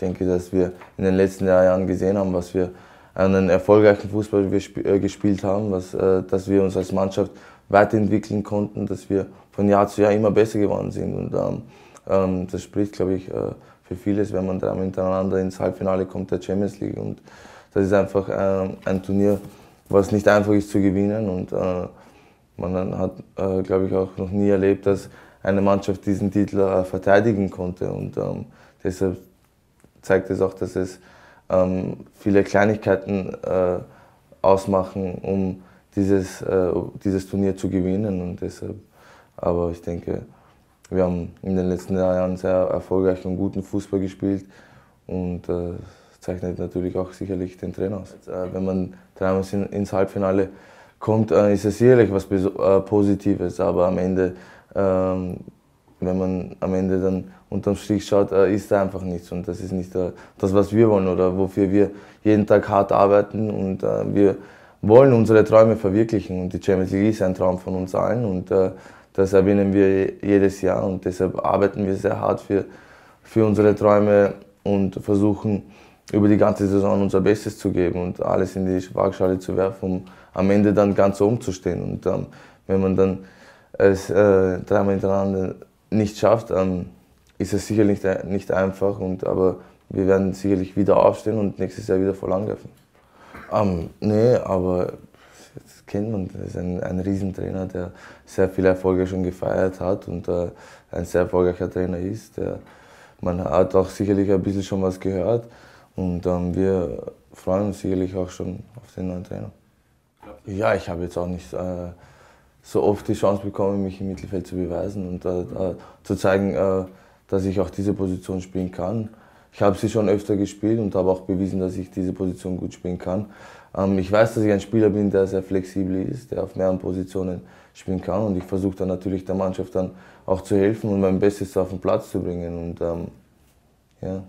denke, dass wir in den letzten Jahren gesehen haben, was wir an einem erfolgreichen Fußball gespielt haben, dass wir uns als Mannschaft weiterentwickeln konnten, dass wir von Jahr zu Jahr immer besser geworden sind. Und das spricht, glaube ich, für vieles, wenn man da miteinander ins Halbfinale kommt der Champions League. Und das ist einfach ein Turnier, was nicht einfach ist zu gewinnen. Und man hat, glaube ich, auch noch nie erlebt, dass eine Mannschaft diesen Titel verteidigen konnte. Und deshalb zeigt es auch, dass es viele Kleinigkeiten ausmachen, um dieses Turnier zu gewinnen. Und deshalb, aber ich denke, wir haben in den letzten Jahren sehr erfolgreich und guten Fußball gespielt. Und das zeichnet natürlich auch sicherlich den Trainer aus. Wenn man dreimal ins Halbfinale kommt, ist es sicherlich was Positives. Aber am Ende, wenn man am Ende dann unterm Strich schaut, ist da einfach nichts. Und das ist nicht das, was wir wollen oder wofür wir jeden Tag hart arbeiten. Und wir wollen unsere Träume verwirklichen. Und die Champions League ist ein Traum von uns allen. Und das erwähnen wir jedes Jahr. Und deshalb arbeiten wir sehr hart für unsere Träume und versuchen, über die ganze Saison unser Bestes zu geben und alles in die Waagschale zu werfen, um am Ende dann ganz oben zu stehen. Und wenn man dann es dreimal hintereinander nicht schafft, ist es sicherlich nicht einfach. Aber wir werden sicherlich wieder aufstehen und nächstes Jahr wieder voll angreifen. Nee, aber das kennt man. Das ist ein Riesentrainer, der sehr viele Erfolge schon gefeiert hat und ein sehr erfolgreicher Trainer ist. Man hat auch sicherlich ein bisschen schon was gehört. Und wir freuen uns sicherlich auch schon auf den neuen Trainer. Ja, ich habe jetzt auch nicht so oft die Chance bekommen, mich im Mittelfeld zu beweisen und zu zeigen, dass ich auch diese Position spielen kann. Ich habe sie schon öfter gespielt und habe auch bewiesen, dass ich diese Position gut spielen kann. Ich weiß, dass ich ein Spieler bin, der sehr flexibel ist, der auf mehreren Positionen spielen kann. Und ich versuche dann natürlich der Mannschaft dann auch zu helfen und mein Bestes auf den Platz zu bringen. Und ja.